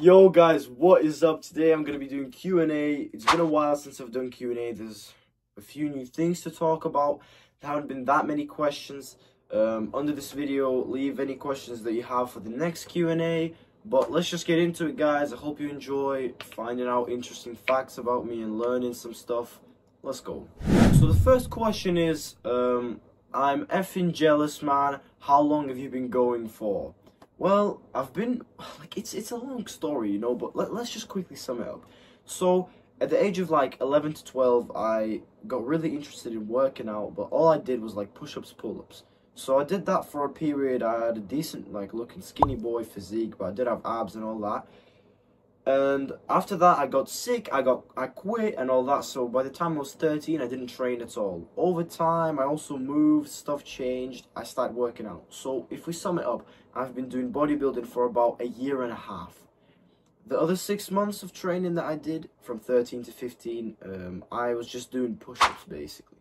Yo guys, what is up? Today I'm going to be doing Q&A. It's been a while since I've done Q&A. There's a few new things to talk about. There haven't been that many questions. Under this video, leave any questions that you have for the next Q&A. But let's just get into it, guys. I hope you enjoy finding out interesting facts about me and learning some stuff. Let's go. So the first question is, I'm effing jealous, man. How long have you been going for? Well, I've been, like, it's a long story, you know, but let's just quickly sum it up. So, at the age of, like, 11 to 12, I got really interested in working out, but all I did was, like, push-ups, pull-ups. So I did that for a period. I had a decent, like, looking skinny boy physique, but I did have abs and all that. And after that, I got sick, I quit and all that, so by the time I was 13, I didn't train at all. Over time, I also moved, stuff changed, I started working out. So if we sum it up, I've been doing bodybuilding for about a year and a half. The other 6 months of training that I did, from 13 to 15, I was just doing push-ups, basically.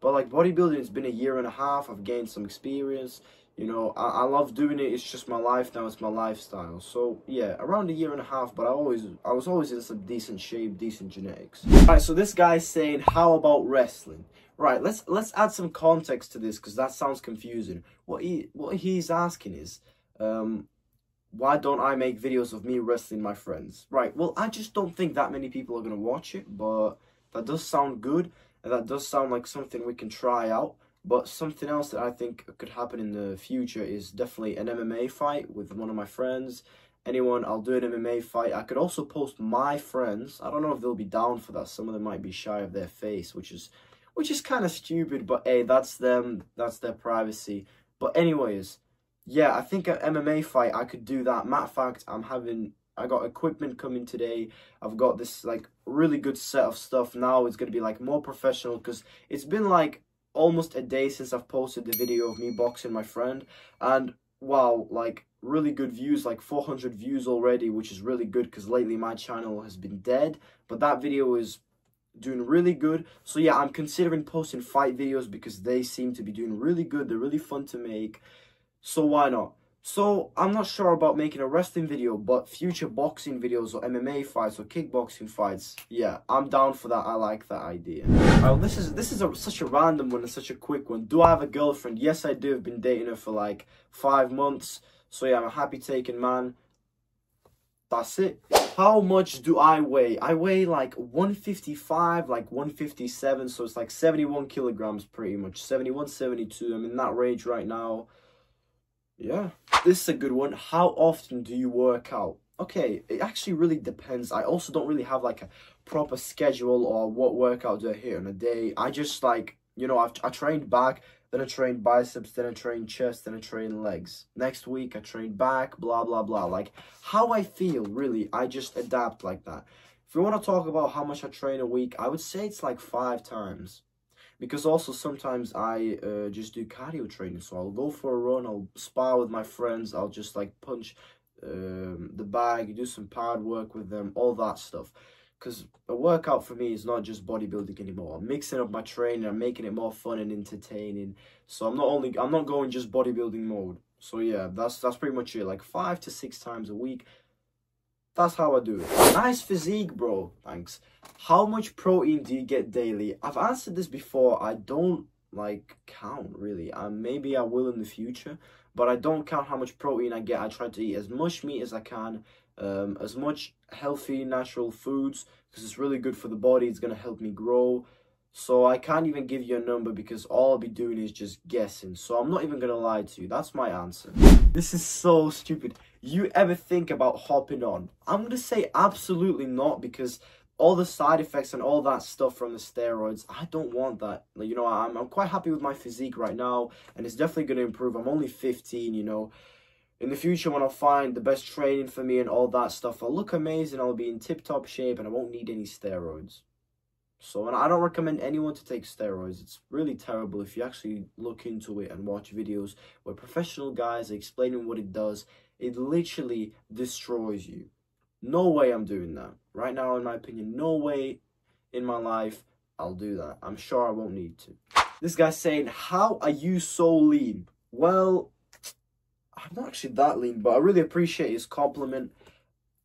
But, like, bodybuilding, it's been a year and a half, I've gained some experience, you know, I love doing it, it's just my life now, it's my lifestyle. So, yeah, around a year and a half, but I was always in some decent shape, decent genetics. Alright, so this guy's saying, how about wrestling? Right, let's add some context to this, because that sounds confusing. What he's asking is, why don't I make videos of me wrestling my friends? Right, well, I just don't think that many people are going to watch it, but that does sound good. And that does sound like something we can try out. But something else that I think could happen in the future is definitely an MMA fight with one of my friends. Anyone, I'll do an MMA fight. I could also post my friends. I don't know if they'll be down for that. Some of them might be shy of their face, which is kind of stupid. But hey, that's them. That's their privacy. But anyways, yeah, I think an MMA fight, I could do that. Matter of fact, I got equipment coming today. I've got this, like, really good set of stuff now. It's going to be, like, more professional because it's been, like, almost a day since I've posted the video of me boxing my friend. And, wow, like, really good views, like 400 views already, which is really good because lately my channel has been dead. But that video is doing really good. So, yeah, I'm considering posting fight videos because they seem to be doing really good. They're really fun to make. So, why not? So, I'm not sure about making a wrestling video, but future boxing videos or MMA fights or kickboxing fights, yeah, I'm down for that. I like that idea. Well, this is such a random one and such a quick one. Do I have a girlfriend? Yes, I do. I've been dating her for, like, 5 months. So, yeah, I'm a happy-taken man. That's it. How much do I weigh? I weigh, like, 155, like, 157. So, it's, like, 71 kilograms, pretty much. 71, 72. I'm in that range right now. Yeah, this is a good one. How often do you work out? Okay, it actually really depends. I also don't really have, like, a proper schedule or what workout do I hit on a day. I just, like, you know, I trained back, then I trained biceps, then I trained chest, then I trained legs. Next week, I trained back, blah, blah, blah. Like, how I feel, really, I just adapt like that. If you want to talk about how much I train a week, I would say it's, like, 5 times. Because also sometimes I just do cardio training. So I'll go for a run, I'll spar with my friends, I'll just, like, punch the bag, do some pad work with them, all that stuff. Because a workout for me is not just bodybuilding anymore. I'm mixing up my training, I'm making it more fun and entertaining. So I'm not going just bodybuilding mode. So yeah, that's pretty much it. Like 5 to 6 times a week. That's how I do it. Nice physique, bro. Thanks. How much protein do you get daily? I've answered this before. I don't, like, count, really. Maybe I will in the future, but I don't count how much protein I get. I try to eat as much meat as I can, as much healthy, natural foods, because it's really good for the body. It's going to help me grow. So I can't even give you a number because all I'll be doing is just guessing. So I'm not even going to lie to you. That's my answer. This is so stupid. You ever think about hopping on? I'm going to say absolutely not because all the side effects and all that stuff from the steroids, I don't want that. Like, you know, I'm quite happy with my physique right now and it's definitely going to improve. I'm only 15, you know. In the future, when I'll find the best training for me and all that stuff, I'll look amazing. I'll be in tip-top shape and I won't need any steroids. So, and I don't recommend anyone to take steroids. It's really terrible if you actually look into it and watch videos where professional guys are explaining what it does. It literally destroys you. No way I'm doing that. Right now, in my opinion, no way in my life I'll do that. I'm sure I won't need to. This guy's saying, how are you so lean? Well, I'm not actually that lean, but I really appreciate his compliment.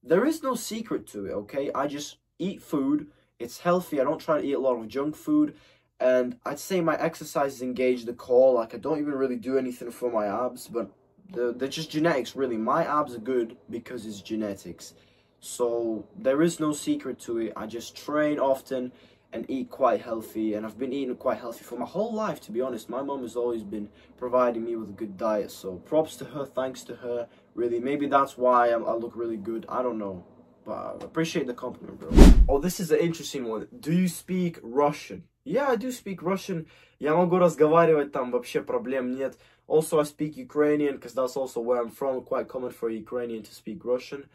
There is no secret to it, okay? I just eat food. It's healthy. I don't try to eat a lot of junk food. And I'd say my exercises engage the core. Like, I don't even really do anything for my abs, but they're just genetics, really. My abs are good because it's genetics. So there is no secret to it. I just train often and eat quite healthy. And I've been eating quite healthy for my whole life, to be honest. My mom has always been providing me with a good diet. So props to her, thanks to her, really. Maybe that's why I look really good. I don't know. But I appreciate the compliment, bro. Oh, this is an interesting one. Do you speak Russian? Yeah, I do speak Russian. Я могу разговаривать, там вообще проблем нет. Also, I speak Ukrainian, because that's also where I'm from. Quite common for a Ukrainian to speak Russian.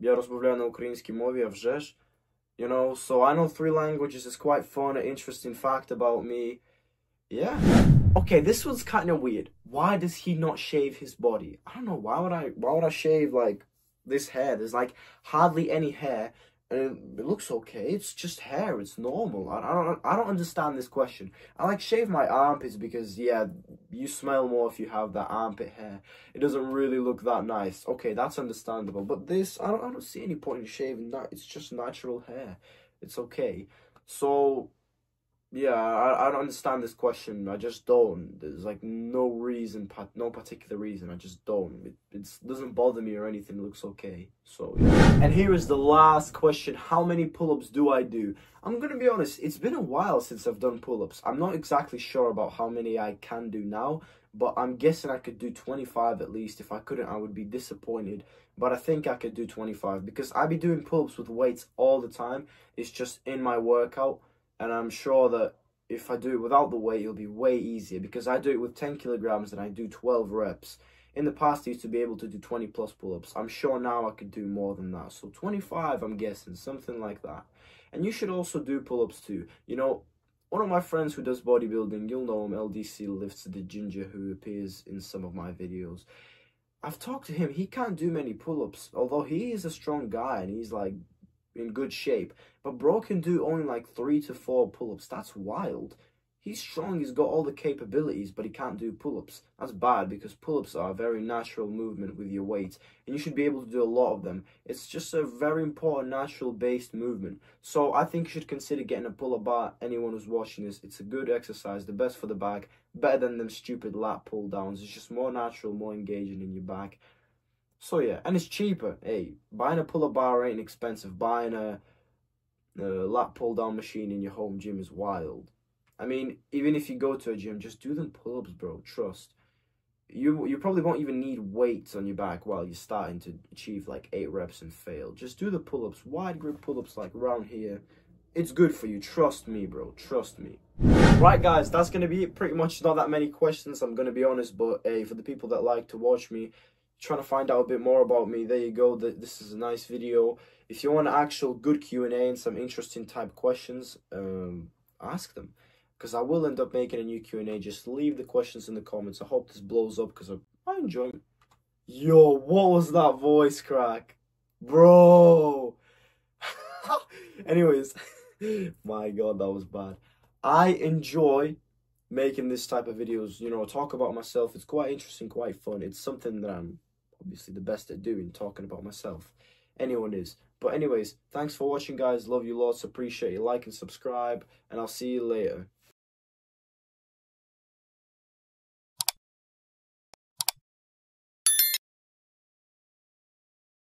Я розмовляю на українській мові, а вже ж. You know, so I know 3 languages. It's quite fun, an interesting fact about me. Yeah. Okay, this one's kind of weird. Why does he not shave his body? I don't know. Why would I shave, like, this hair? There's, like, hardly any hair. And it looks okay. It's just hair. It's normal. I don't understand this question. I like shave my armpits because, yeah, you smell more if you have that armpit hair. It doesn't really look that nice. Okay, that's understandable. But this, I don't see any point in shaving that. It's just natural hair. It's okay. So, yeah, I don't understand this question. I just don't. There's, like, no reason, no particular reason. I just don't. It doesn't bother me or anything. It looks okay. So, yeah. And here is the last question. How many pull-ups do I do? I'm going to be honest. It's been a while since I've done pull-ups. I'm not exactly sure about how many I can do now, but I'm guessing I could do 25 at least. If I couldn't, I would be disappointed. But I think I could do 25 because I be doing pull-ups with weights all the time. It's just in my workout. And I'm sure that if I do it without the weight, it'll be way easier because I do it with 10 kilograms and I do 12 reps. In the past, I used to be able to do 20 plus pull-ups. I'm sure now I could do more than that. So 25, I'm guessing, something like that. And you should also do pull-ups too. You know, one of my friends who does bodybuilding, you'll know him, LDC Lifts the Ginger, who appears in some of my videos. I've talked to him. He can't do many pull-ups, although he is a strong guy and he's like in good shape, but bro can do only like 3 to 4 pull-ups. That's wild. He's strong, he's got all the capabilities, but he can't do pull-ups. That's bad because pull-ups are a very natural movement with your weight, and you should be able to do a lot of them. It's just a very important natural based movement. So I think you should consider getting a pull-up bar. Anyone who's watching this, it's a good exercise, the best for the back, better than them stupid lat pull downs. It's just more natural, more engaging in your back. So yeah, and it's cheaper. Hey, buying a pull-up bar ain't expensive. Buying a lat pull-down machine in your home gym is wild. I mean, even if you go to a gym, just do them pull-ups, bro. Trust. You probably won't even need weights on your back while you're starting to achieve like 8 reps and fail. Just do the pull-ups, wide grip pull-ups like around here. It's good for you. Trust me, bro. Trust me. Right, guys, that's going to be it. Pretty much not that many questions, I'm going to be honest, but hey, for the people that like to watch me, trying to find out a bit more about me, there you go. This is a nice video. If you want an actual good Q&A and some interesting type questions, ask them, because I will end up making a new Q&A. Just leave the questions in the comments. I hope this blows up because I enjoy it. Yo, what was that voice crack, bro? Anyways, my god, that was bad. I enjoy making this type of videos, you know, talk about myself. It's quite interesting, quite fun. It's something that I'm obviously the best at doing, talking about myself. Anyone is. But anyways, thanks for watching, guys. Love you lots. Appreciate you. Like and subscribe, and I'll see you later.